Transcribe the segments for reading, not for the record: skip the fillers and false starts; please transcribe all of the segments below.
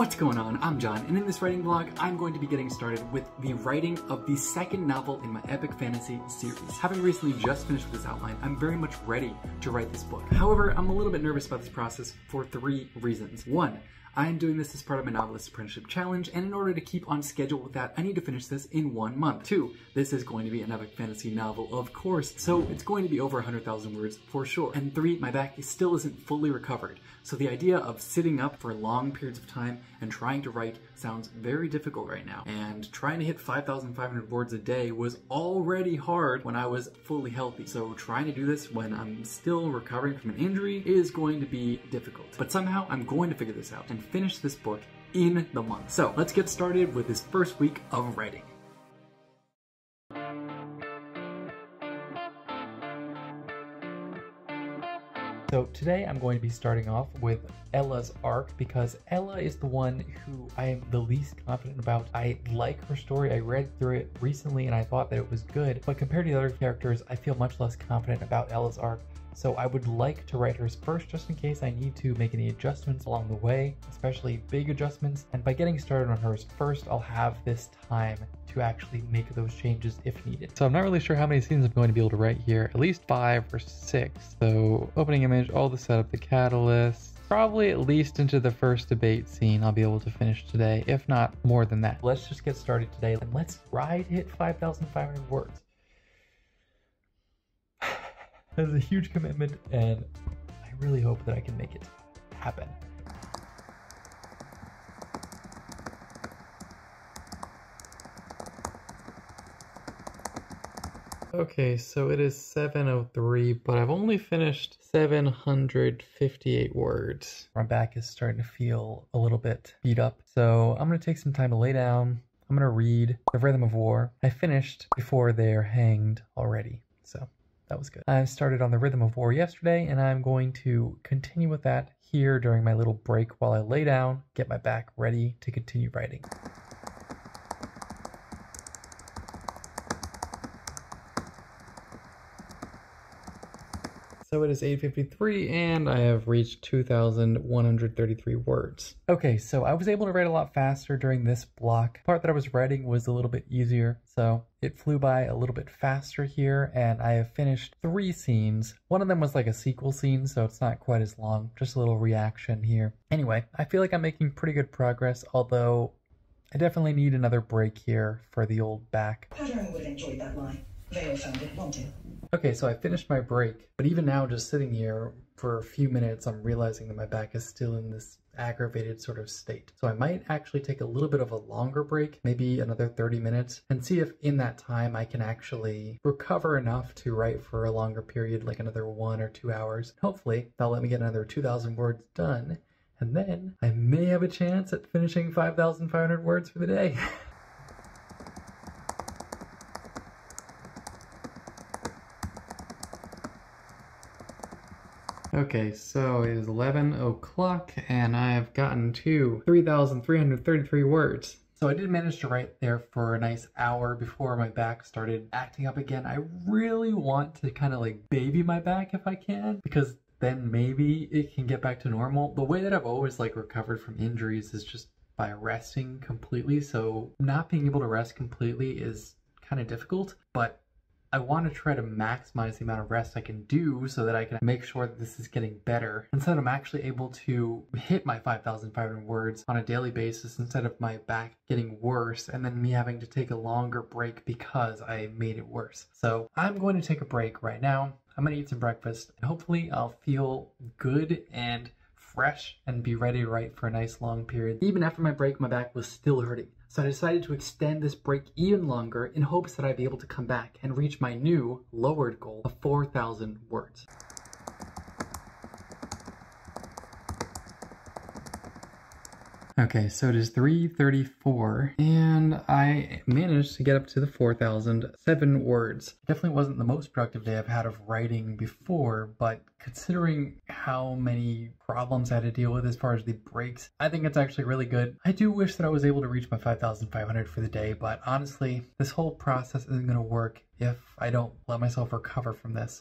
What's going on? I'm John, and in this writing vlog, I'm going to be getting started with the writing of the second novel in my epic fantasy series. Having recently just finished with this outline, I'm very much ready to write this book. However, I'm a little bit nervous about this process for three reasons. One, I am doing this as part of my Novelist Apprenticeship Challenge, and in order to keep on schedule with that, I need to finish this in 1 month. Two, this is going to be an epic fantasy novel, of course, so it's going to be over 100,000 words for sure. And three, my back still isn't fully recovered, so the idea of sitting up for long periods of time and trying to write sounds very difficult right now. And trying to hit 5,500 words a day was already hard when I was fully healthy, so trying to do this when I'm still recovering from an injury is going to be difficult. But somehow I'm going to figure this out and finish this book in the month. So let's get started with this first week of writing. So today I'm going to be starting off with Ella's arc, because Ella is the one who I am the least confident about. I like her story, I read through it recently and I thought that it was good, but compared to the other characters, I feel much less confident about Ella's arc. So I would like to write hers first, just in case I need to make any adjustments along the way, especially big adjustments. And by getting started on hers first, I'll have this time to actually make those changes if needed. So I'm not really sure how many scenes I'm going to be able to write here, at least 5 or 6. So opening image, all the setup, the catalyst, probably at least into the first debate scene I'll be able to finish today, if not more than that. Let's just get started today and let's try to hit 5,500 words. That is a huge commitment, and I really hope that I can make it happen. Okay, so it is 7:03, but I've only finished 758 words. My back is starting to feel a little bit beat up, so I'm going to take some time to lay down. I'm going to read The Rhythm of War. I finished Before They're Hanged already, so that was good. I started on The Rhythm of War yesterday, and I'm going to continue with that here during my little break while I lay down, get my back ready to continue writing. So it is 8:53 and I have reached 2,133 words. Okay, so I was able to write a lot faster during this block. The part that I was writing was a little bit easier, so it flew by a little bit faster here, and I have finished 3 scenes. One of them was like a sequel scene, so it's not quite as long, just a little reaction here. Anyway, I feel like I'm making pretty good progress, although I definitely need another break here for the old back. Pattern would enjoy that line. They found it wanted. Okay, so I finished my break, but even now, just sitting here for a few minutes, I'm realizing that my back is still in this aggravated sort of state. So I might actually take a little bit of a longer break, maybe another 30 minutes, and see if in that time I can actually recover enough to write for a longer period, like another 1 or 2 hours. Hopefully, that'll let me get another 2,000 words done, and then I may have a chance at finishing 5,500 words for the day. Okay, so it is 11 o'clock and I have gotten to 3,333 words. So I did manage to write there for a nice hour before my back started acting up again. I really want to kind of like baby my back if I can, because then maybe it can get back to normal. The way that I've always like recovered from injuries is just by resting completely. So not being able to rest completely is kind of difficult, but I want to try to maximize the amount of rest I can do so that I can make sure that this is getting better, and so that I'm actually able to hit my 5,500 words on a daily basis instead of my back getting worse and then me having to take a longer break because I made it worse. So I'm going to take a break right now. I'm going to eat some breakfast, and hopefully I'll feel good and fresh and be ready to write for a nice long period. Even after my break, my back was still hurting. So I decided to extend this break even longer in hopes that I'd be able to come back and reach my new lowered goal of 4,000 words. Okay, so it is 3:34 and I managed to get up to the 4,007 words. Definitely wasn't the most productive day I've had of writing before, but considering how many problems I had to deal with as far as the breaks, I think it's actually really good. I do wish that I was able to reach my 5,500 for the day, but honestly, this whole process isn't going to work if I don't let myself recover from this.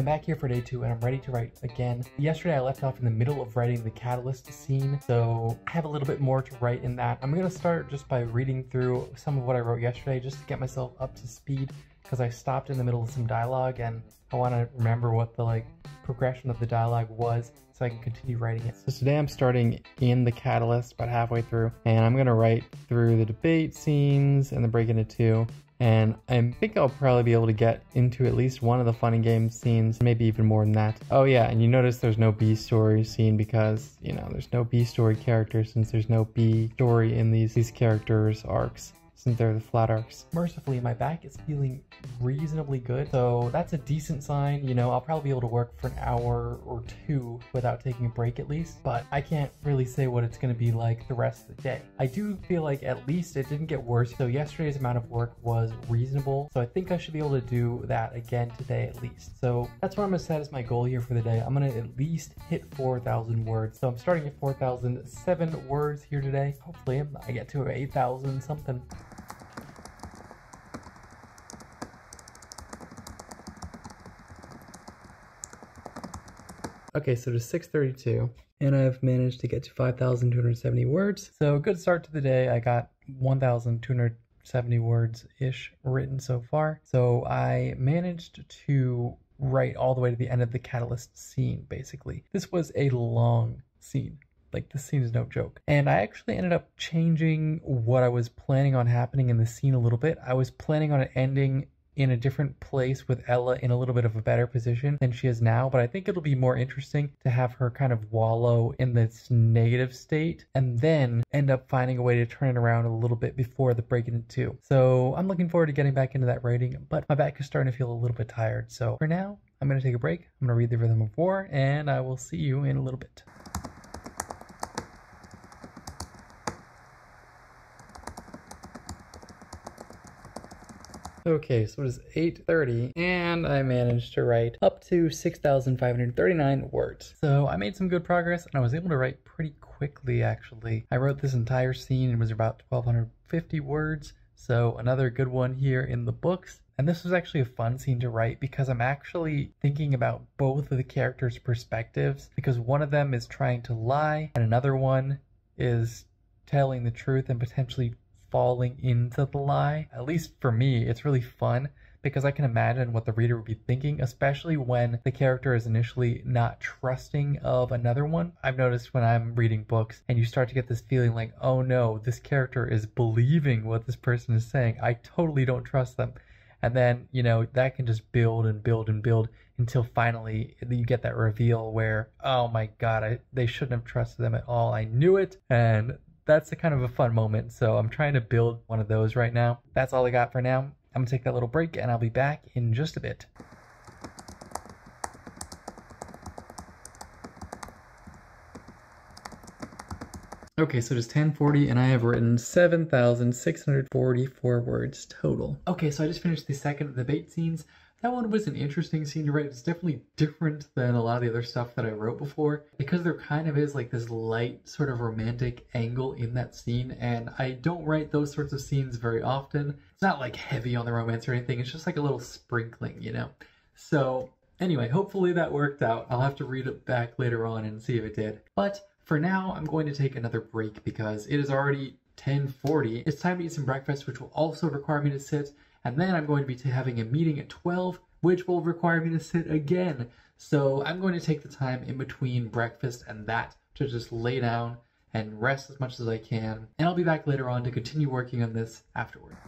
I'm back here for day two and I'm ready to write again. Yesterday I left off in the middle of writing the catalyst scene, so I have a little bit more to write in that. I'm gonna start just by reading through some of what I wrote yesterday just to get myself up to speed, because I stopped in the middle of some dialogue and I want to remember what the progression of the dialogue was so I can continue writing it. So today I'm starting in the catalyst about halfway through, and I'm gonna write through the debate scenes and then break into two. And I think I'll probably be able to get into at least one of the fun and games scenes, maybe even more than that. Oh yeah, and you notice there's no B-story scene because, you know, there's no B-story characters since there's no B-story in these characters' arcs, since they're the flat arcs. Mercifully, my back is feeling reasonably good, so that's a decent sign. You know, I'll probably be able to work for an hour or two without taking a break at least, but I can't really say what it's gonna be like the rest of the day. I do feel like at least it didn't get worse, so yesterday's amount of work was reasonable, so I think I should be able to do that again today at least. So that's what I'm gonna set as my goal here for the day. I'm gonna at least hit 4,000 words. So I'm starting at 4,007 words here today. Hopefully I get to 8,000 something. Okay, so to 632, and I've managed to get to 5,270 words. So good start to the day. I got 1,270 words-ish written so far. So I managed to write all the way to the end of the catalyst scene, basically. This was a long scene. Like, this scene is no joke. And I actually ended up changing what I was planning on happening in the scene a little bit. I was planning on it ending in a different place with Ella in a little bit of a better position than she is now, but I think it'll be more interesting to have her kind of wallow in this negative state and then end up finding a way to turn it around a little bit before the break into two. So I'm looking forward to getting back into that writing, but my back is starting to feel a little bit tired. So for now, I'm gonna take a break. I'm gonna read The Rhythm of War, and I will see you in a little bit. Okay, so it is 8:30, and I managed to write up to 6,539 words. So I made some good progress, and I was able to write pretty quickly, actually. I wrote this entire scene. It was about 1,250 words, so another good one here in the books. And this was actually a fun scene to write because I'm actually thinking about both of the characters' perspectives, because one of them is trying to lie, and another one is telling the truth and potentially falling into the lie. At least for me, it's really fun because I can imagine what the reader would be thinking, especially when the character is initially not trusting of another one. I've noticed when I'm reading books and you start to get this feeling like, oh no, this character is believing what this person is saying. I totally don't trust them. And then, you know, that can just build and build and build until finally you get that reveal where, oh my God, they shouldn't have trusted them at all. I knew it. And that's a kind of a fun moment, so I'm trying to build one of those right now. That's all I got for now. I'm gonna take that little break, and I'll be back in just a bit. Okay, so it is 10:40, and I have written 7,644 words total. Okay, so I just finished the second of the debate scenes. That one was an interesting scene to write. It's definitely different than a lot of the other stuff that I wrote before, because there kind of is like this light sort of romantic angle in that scene, and I don't write those sorts of scenes very often. It's not like heavy on the romance or anything. It's just like a little sprinkling, you know? So anyway, hopefully that worked out. I'll have to read it back later on and see if it did. But for now, I'm going to take another break because it is already 10:40. It's time to eat some breakfast, which will also require me to sit. And then I'm going to be having a meeting at 12, which will require me to sit again. So I'm going to take the time in between breakfast and that to just lay down and rest as much as I can. And I'll be back later on to continue working on this afterward.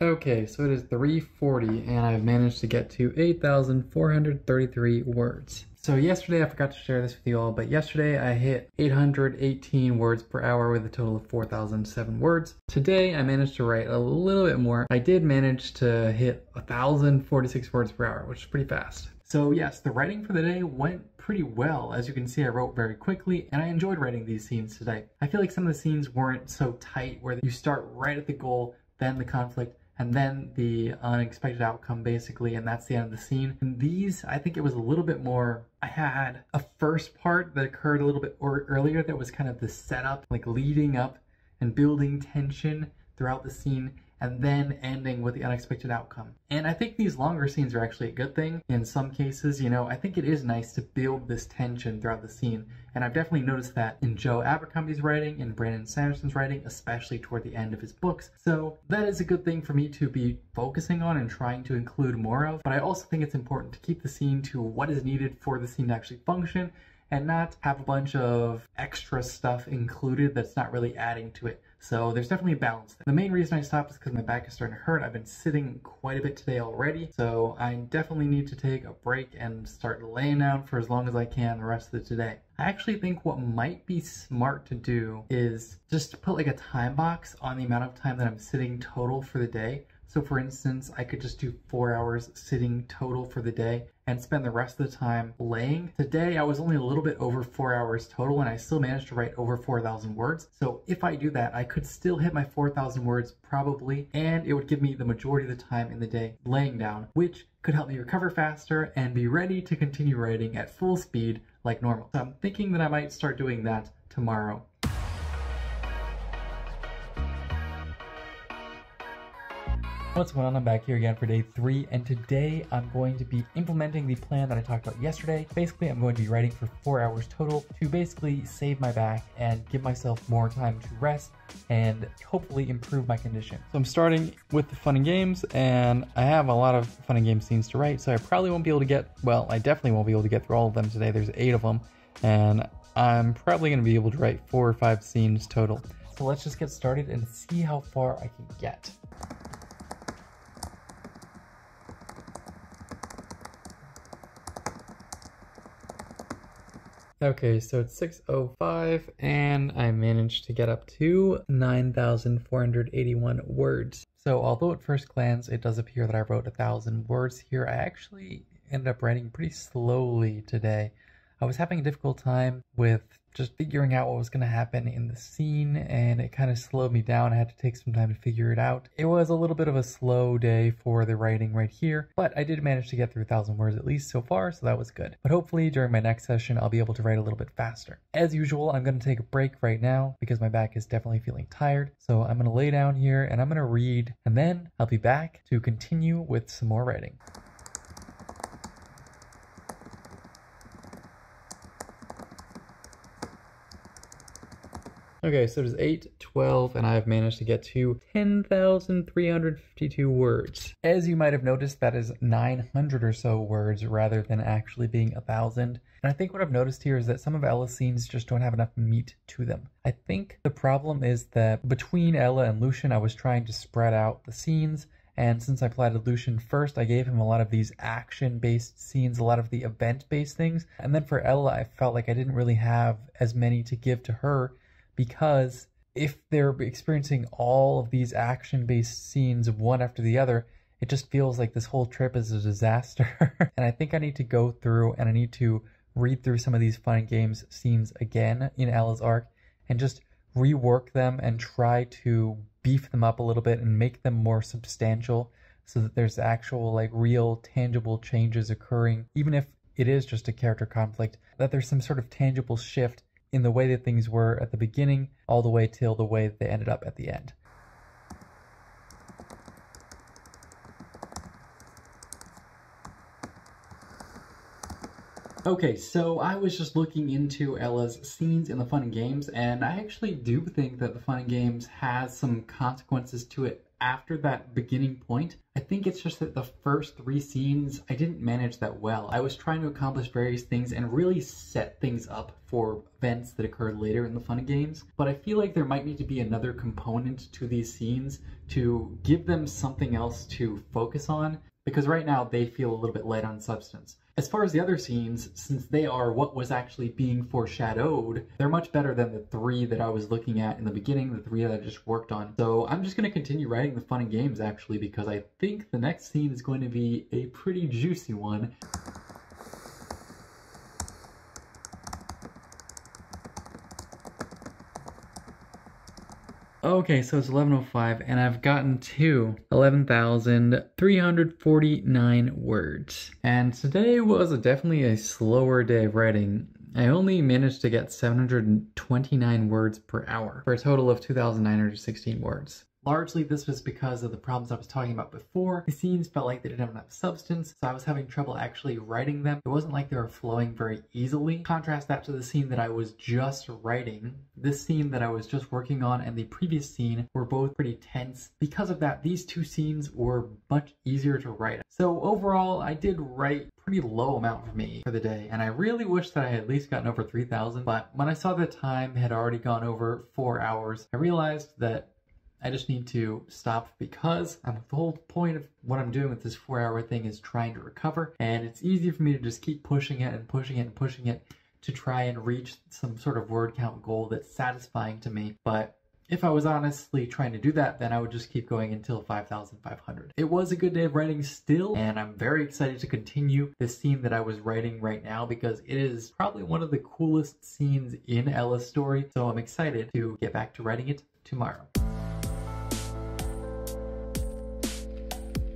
Okay, so it is 3:40, and I've managed to get to 8,433 words. So yesterday, I forgot to share this with you all, but yesterday I hit 818 words per hour with a total of 4,007 words. Today, I managed to write a little bit more. I did manage to hit 1,046 words per hour, which is pretty fast. So yes, the writing for the day went pretty well. As you can see, I wrote very quickly, and I enjoyed writing these scenes today. I feel like some of the scenes weren't so tight, where you start right at the goal, then the conflict, and then the unexpected outcome, basically, and that's the end of the scene. And these, I think it was a little bit more, I had a first part that occurred a little bit earlier that was kind of the setup, like leading up and building tension throughout the scene, and then ending with the unexpected outcome. And I think these longer scenes are actually a good thing in some cases. You know, I think it is nice to build this tension throughout the scene, and I've definitely noticed that in Joe Abercrombie's writing, in Brandon Sanderson's writing, especially toward the end of his books. So that is a good thing for me to be focusing on and trying to include more of, but I also think it's important to keep the scene to what is needed for the scene to actually function, and not have a bunch of extra stuff included that's not really adding to it. So there's definitely a balance there. The main reason I stopped is because my back is starting to hurt. I've been sitting quite a bit today already, so I definitely need to take a break and start laying down for as long as I can the rest of the day. I actually think what might be smart to do is just put like a time box on the amount of time that I'm sitting total for the day. So for instance, I could just do 4 hours sitting total for the day and spend the rest of the time laying. Today, I was only a little bit over 4 hours total, and I still managed to write over 4,000 words. So if I do that, I could still hit my 4,000 words probably, and it would give me the majority of the time in the day laying down, which could help me recover faster and be ready to continue writing at full speed like normal. So I'm thinking that I might start doing that tomorrow. What's going on? I'm back here again for day 3, and today I'm going to be implementing the plan that I talked about yesterday. Basically, I'm going to be writing for 4 hours total to basically save my back and give myself more time to rest and hopefully improve my condition. So I'm starting with the fun and games, and I have a lot of fun and game scenes to write, so I probably won't be able to get, well, I definitely won't be able to get through all of them today. There's 8 of them, and I'm probably going to be able to write 4 or 5 scenes total. So let's just get started and see how far I can get. Okay, so it's 6:05, and I managed to get up to 9,481 words. So although at first glance it does appear that I wrote 1,000 words here, I actually ended up writing pretty slowly today. I was having a difficult time with just figuring out what was going to happen in the scene, and it kind of slowed me down. I had to take some time to figure it out. It was a little bit of a slow day for the writing right here, but I did manage to get through 1,000 words at least so far, so that was good. But hopefully during my next session, I'll be able to write a little bit faster. As usual, I'm going to take a break right now because my back is definitely feeling tired. So I'm going to lay down here and I'm going to read, and then I'll be back to continue with some more writing. Okay, so it is 8:12, and I've managed to get to 10,352 words. As you might have noticed, that is 900 or so words rather than actually being 1,000. And I think what I've noticed here is that some of Ella's scenes just don't have enough meat to them. I think the problem is that between Ella and Lucien, I was trying to spread out the scenes. And since I plotted Lucien first, I gave him a lot of these action-based scenes, a lot of the event-based things. And then for Ella, I felt like I didn't really have as many to give to her, because if they're experiencing all of these action-based scenes one after the other, it just feels like this whole trip is a disaster. And I think I need to go through and I need to read through some of these fun and games scenes again in Ella's arc and just rework them and try to beef them up a little bit and make them more substantial so that there's actual, like, real tangible changes occurring. Even if it is just a character conflict, that there's some sort of tangible shift in the way that things were at the beginning all the way till the way that they ended up at the end. Okay, so I was just looking into Ella's scenes in the Fun and Games, and I actually do think that the Fun and Games has some consequences to it after that beginning point. I think it's just that the first 3 scenes, I didn't manage that well. I was trying to accomplish various things and really set things up for events that occurred later in the Fun and Games, but I feel like there might need to be another component to these scenes to give them something else to focus on, because right now they feel a little bit light on substance. As far as the other scenes, since they are what was actually being foreshadowed, they're much better than the 3 that I was looking at in the beginning, the 3 that I just worked on. So I'm just going to continue writing the Fun and Games, actually, because I think the next scene is going to be a pretty juicy one. Okay, so it's 11:05, and I've gotten to 11,349 words. And today was definitely a slower day of writing. I only managed to get 729 words per hour, for a total of 2,916 words. Largely, this was because of the problems I was talking about before. The scenes felt like they didn't have enough substance, so I was having trouble actually writing them. It wasn't like they were flowing very easily. Contrast that to the scene that I was just writing. This scene that I was just working on and the previous scene were both pretty tense. Because of that, these two scenes were much easier to write. So overall, I did write pretty low amount for me for the day, and I really wish that I had at least gotten over 3,000, but when I saw the time had already gone over 4 hours, I realized that I just need to stop, because the whole point of what I'm doing with this 4-hour thing is trying to recover, and it's easy for me to just keep pushing it and pushing it and pushing it to try and reach some sort of word count goal that's satisfying to me. But if I was honestly trying to do that, then I would just keep going until 5,500. It was a good day of writing still, and I'm very excited to continue this scene that I was writing right now, because it is probably one of the coolest scenes in Ella's story, so I'm excited to get back to writing it tomorrow.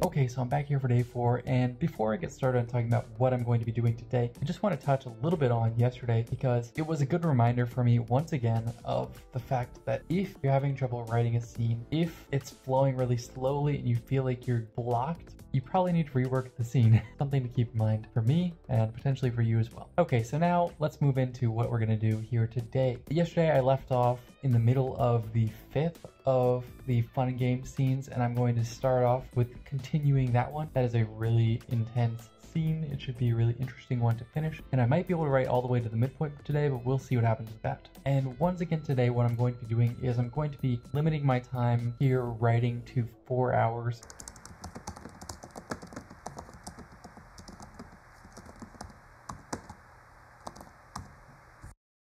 Okay, so I'm back here for day 4, and before I get started on talking about what I'm going to be doing today, I just want to touch a little bit on yesterday, because it was a good reminder for me once again of the fact that if you're having trouble writing a scene, if it's flowing really slowly and you feel like you're blocked, you probably need to rework the scene. Something to keep in mind for me and potentially for you as well. Okay, so now let's move into what we're going to do here today. Yesterday I left off in the middle of the 5th of the fun and game scenes, and I'm going to start off with continuing that one. That is a really intense scene. It should be a really interesting one to finish, and I might be able to write all the way to the midpoint today, but we'll see what happens with that. And once again today, what I'm going to be doing is I'm going to be limiting my time here writing to 4 hours.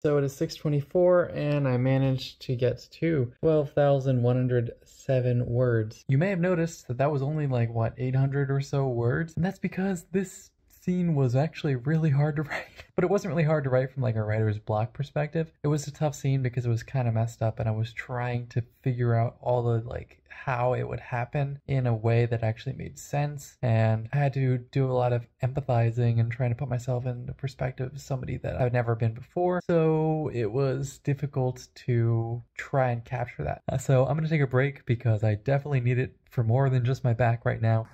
So it is 6:24, and I managed to get to 12,107 words. You may have noticed that that was only like, what, 800 or so words? And that's because this scene was actually really hard to write. But it wasn't really hard to write from like a writer's block perspective. It was a tough scene because it was kind of messed up, and I was trying to figure out all the like how it would happen in a way that actually made sense, and I had to do a lot of empathizing and trying to put myself in the perspective of somebody that I've never been before, so it was difficult to try and capture that. So I'm gonna take a break, because I definitely need it for more than just my back right now.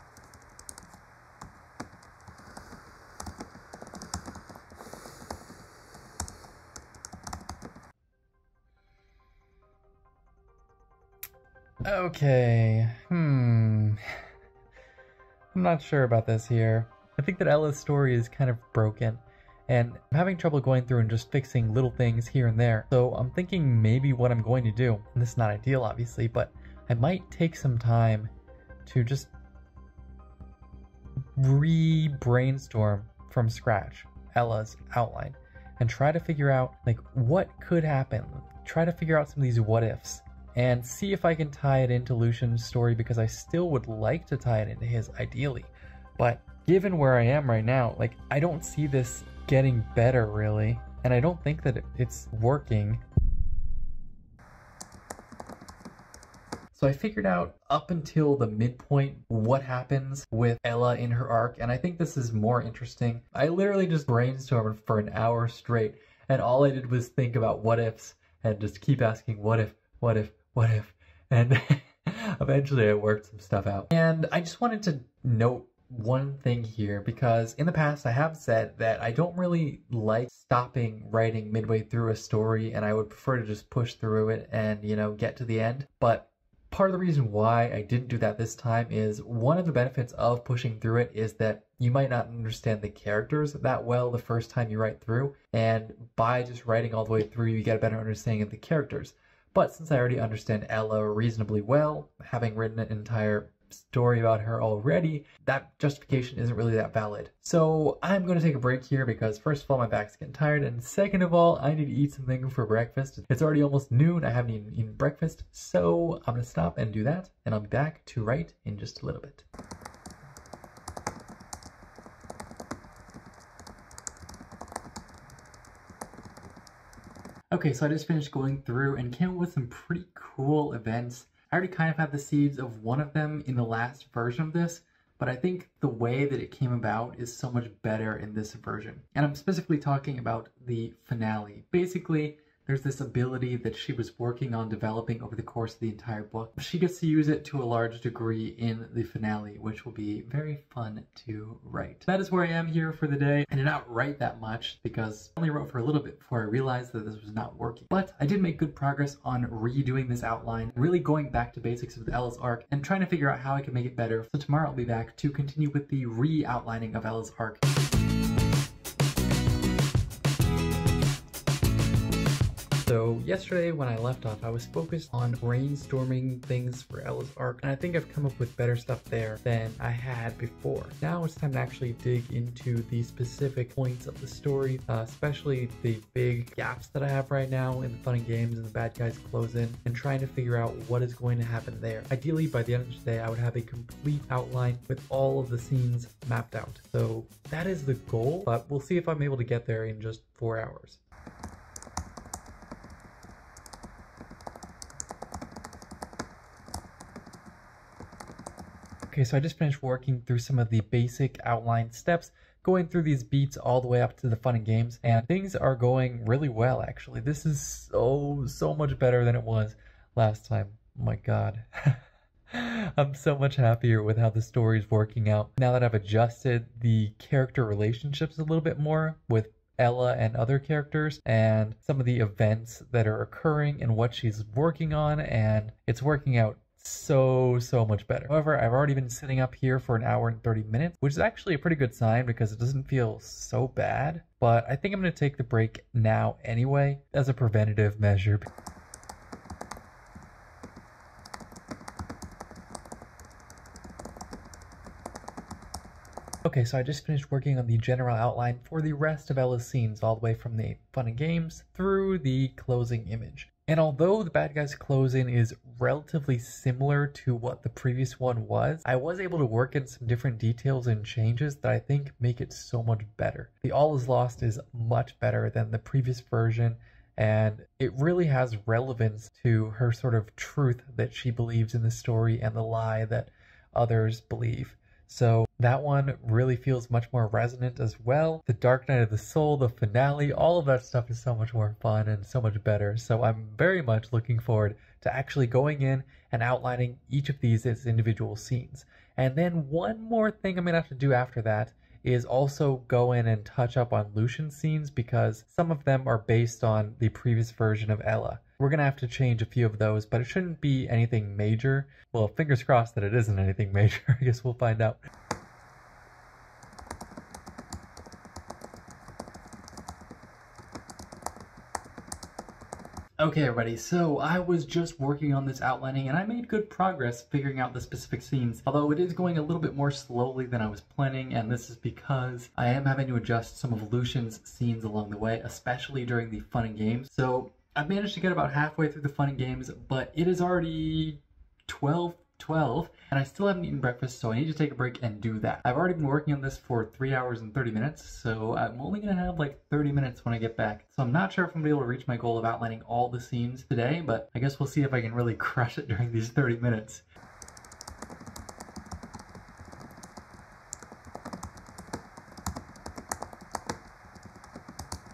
Okay, I'm not sure about this here. I think that Ella's story is kind of broken, and I'm having trouble going through and just fixing little things here and there. So I'm thinking maybe what I'm going to do, and this is not ideal obviously, but I might take some time to just re-brainstorm from scratch Ella's outline and try to figure out like what could happen. Try to figure out some of these what-ifs, and see if I can tie it into Lucian's story, because I still would like to tie it into his ideally. But given where I am right now, like, I don't see this getting better really, and I don't think that it's working. So I figured out up until the midpoint what happens with Ella in her arc, and I think this is more interesting. I literally just brainstormed for an hour straight, and all I did was think about what ifs and just keep asking what if, what if, what if, and eventually I worked some stuff out. And I just wanted to note one thing here, because in the past I have said that I don't really like stopping writing midway through a story, and I would prefer to just push through it and, you know, get to the end. But part of the reason why I didn't do that this time is one of the benefits of pushing through it is that you might not understand the characters that well the first time you write through, and by just writing all the way through you get a better understanding of the characters. But since I already understand Ella reasonably well, having written an entire story about her already, that justification isn't really that valid. So I'm going to take a break here, because first of all, my back's getting tired, and second of all, I need to eat something for breakfast. It's already almost noon, I haven't even eaten breakfast, so I'm going to stop and do that, and I'll be back to write in just a little bit. Okay, so I just finished going through and came up with some pretty cool events. I already kind of had the seeds of one of them in the last version of this, but I think the way that it came about is so much better in this version. And I'm specifically talking about the finale. Basically, there's this ability that she was working on developing over the course of the entire book. She gets to use it to a large degree in the finale, which will be very fun to write. That is where I am here for the day. I did not write that much because I only wrote for a little bit before I realized that this was not working. But I did make good progress on redoing this outline, really going back to basics of Ella's arc and trying to figure out how I can make it better. So tomorrow I'll be back to continue with the re-outlining of Ella's arc. So yesterday when I left off, I was focused on brainstorming things for Ella's arc, and I think I've come up with better stuff there than I had before. Now it's time to actually dig into the specific points of the story, especially the big gaps that I have right now in the fun and games and the bad guys close in, and trying to figure out what is going to happen there. Ideally, by the end of today, I would have a complete outline with all of the scenes mapped out. So that is the goal, but we'll see if I'm able to get there in just 4 hours. Okay, so I just finished working through some of the basic outline steps, going through these beats all the way up to the fun and games, and things are going really well, actually. This is so much better than it was last time. Oh my god. I'm so much happier with how the story is working out. Now that I've adjusted the character relationships a little bit more with Ella and other characters and some of the events that are occurring and what she's working on, and it's working out so much better. However, I've already been sitting up here for an hour and 30 minutes, which is actually a pretty good sign because it doesn't feel so bad. But I think I'm going to take the break now anyway as a preventative measure. Okay, so I just finished working on the general outline for the rest of Ella's scenes, all the way from the fun and games through the closing image. And although the bad guys close in is relatively similar to what the previous one was, I was able to work in some different details and changes that I think make it so much better. The All Is Lost is much better than the previous version, and it really has relevance to her sort of truth that she believes in the story and the lie that others believe. So that one really feels much more resonant as well. The Dark Night of the Soul, the finale, all of that stuff is so much more fun and so much better. So I'm very much looking forward to actually going in and outlining each of these as individual scenes. And then one more thing I'm going to have to do after that is also go in and touch up on Lucian's scenes because some of them are based on the previous version of Ella. We're going to have to change a few of those, but it shouldn't be anything major. Well, fingers crossed that it isn't anything major. I guess we'll find out. Okay, everybody, so I was just working on this outlining, and I made good progress figuring out the specific scenes, although it is going a little bit more slowly than I was planning, and this is because I am having to adjust some of Lucian's scenes along the way, especially during the fun and games. So I've managed to get about halfway through the fun and games, but it is already 12:12, and I still haven't eaten breakfast, so I need to take a break and do that. I've already been working on this for 3 hours and 30 minutes, so I'm only going to have like 30 minutes when I get back. So I'm not sure if I'm going to be able to reach my goal of outlining all the scenes today, but I guess we'll see if I can really crush it during these 30 minutes.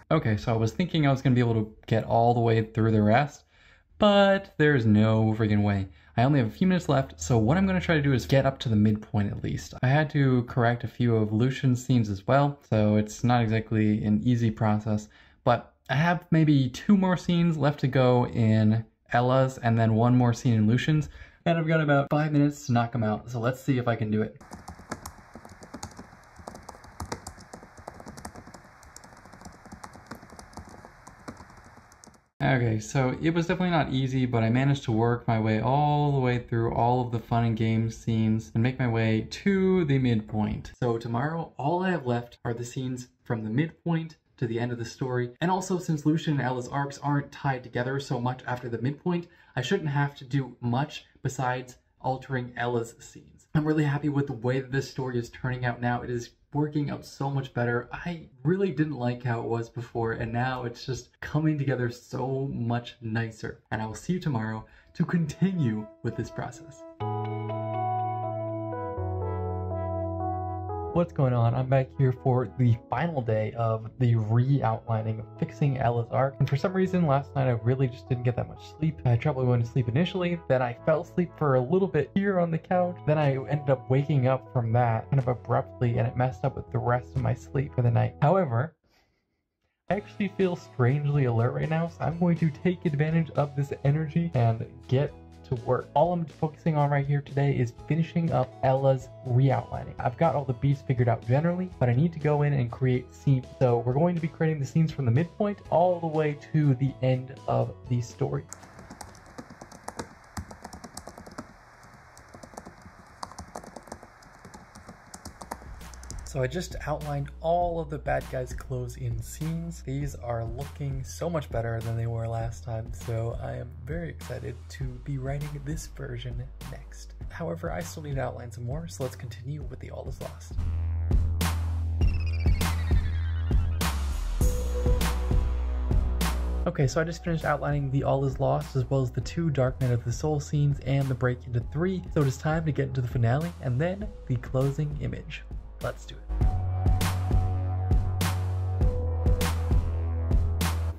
Okay, so I was thinking I was going to be able to get all the way through the rest, but there's no freaking way. I only have a few minutes left, so what I'm going to try to do is get up to the midpoint at least. I had to correct a few of Lucian's scenes as well, so it's not exactly an easy process, but I have maybe 2 more scenes left to go in Ella's and then 1 more scene in Lucian's, and I've got about 5 minutes to knock them out, so let's see if I can do it. Okay, so it was definitely not easy, but I managed to work my way all the way through all of the fun and games scenes and make my way to the midpoint. So tomorrow, all I have left are the scenes from the midpoint to the end of the story. And also, since Lucian and Ella's arcs aren't tied together so much after the midpoint, I shouldn't have to do much besides altering Ella's scenes. I'm really happy with the way that this story is turning out now. It is working out so much better. I really didn't like how it was before, and now it's just coming together so much nicer. And I will see you tomorrow to continue with this process. What's going on? I'm back here for the final day of the re-outlining of Fixing Ella's Ark, and for some reason last night I really just didn't get that much sleep. I had trouble going to sleep initially, then I fell asleep for a little bit here on the couch, then I ended up waking up from that kind of abruptly, and it messed up with the rest of my sleep for the night. However, I actually feel strangely alert right now, so I'm going to take advantage of this energy and get to work. All I'm focusing on right here today is finishing up Ella's re-outlining. I've got all the beats figured out generally, but I need to go in and create scenes. So we're going to be creating the scenes from the midpoint all the way to the end of the story. So I just outlined all of the bad guys' clothes in scenes. These are looking so much better than they were last time, so I am very excited to be writing this version next. However, I still need to outline some more, so let's continue with the All Is Lost. Okay, so I just finished outlining the All Is Lost, as well as the two Dark Knight of the Soul scenes and the break into three, so it is time to get into the finale and then the closing image. Let's do it.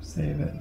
Save it.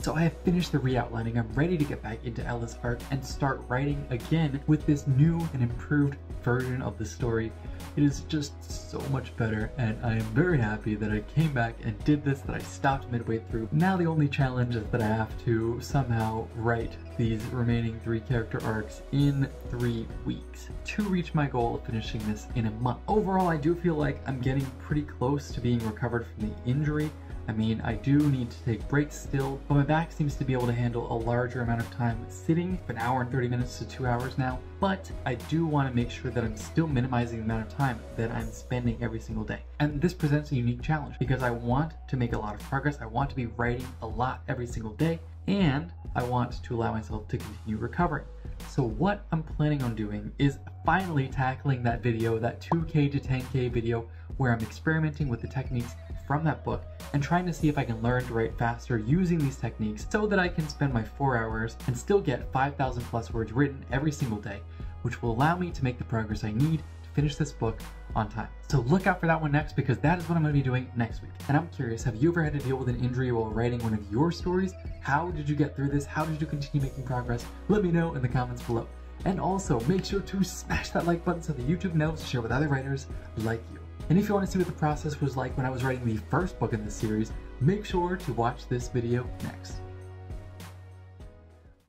So I have finished the re-outlining. I'm ready to get back into Ella's Ark and start writing again with this new and improved version of the story. It is just so much better, and I am very happy that I came back and did this, that I stopped midway through. Now the only challenge is that I have to somehow write these remaining three character arcs in 3 weeks to reach my goal of finishing this in a month. Overall, I do feel like I'm getting pretty close to being recovered from the injury. I mean, I do need to take breaks still, but my back seems to be able to handle a larger amount of time sitting, an hour and 30 minutes to 2 hours now, but I do want to make sure that I'm still minimizing the amount of time that I'm spending every single day. And this presents a unique challenge because I want to make a lot of progress, I want to be writing a lot every single day, and I want to allow myself to continue recovering. So what I'm planning on doing is finally tackling that video, that 2K to 10K video, where I'm experimenting with the techniques from that book and trying to see if I can learn to write faster using these techniques so that I can spend my 4 hours and still get 5,000 plus words written every single day, which will allow me to make the progress I need to finish this book on time. So look out for that one next, because that is what I'm going to be doing next week. And I'm curious, have you ever had to deal with an injury while writing one of your stories? How did you get through this? How did you continue making progress? Let me know in the comments below. And also make sure to smash that like button so that YouTube knows to share with other writers like you. And if you want to see what the process was like when I was writing the first book in this series, make sure to watch this video next.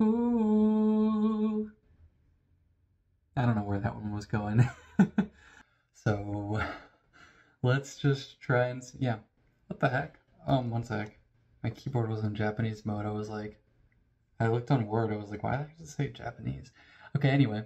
Ooh. I don't know where that one was going. So let's just try and see. Yeah. What the heck? One sec. My keyboard was in Japanese mode. I looked on Word. I was like, why the heck does it say Japanese? Okay, anyway.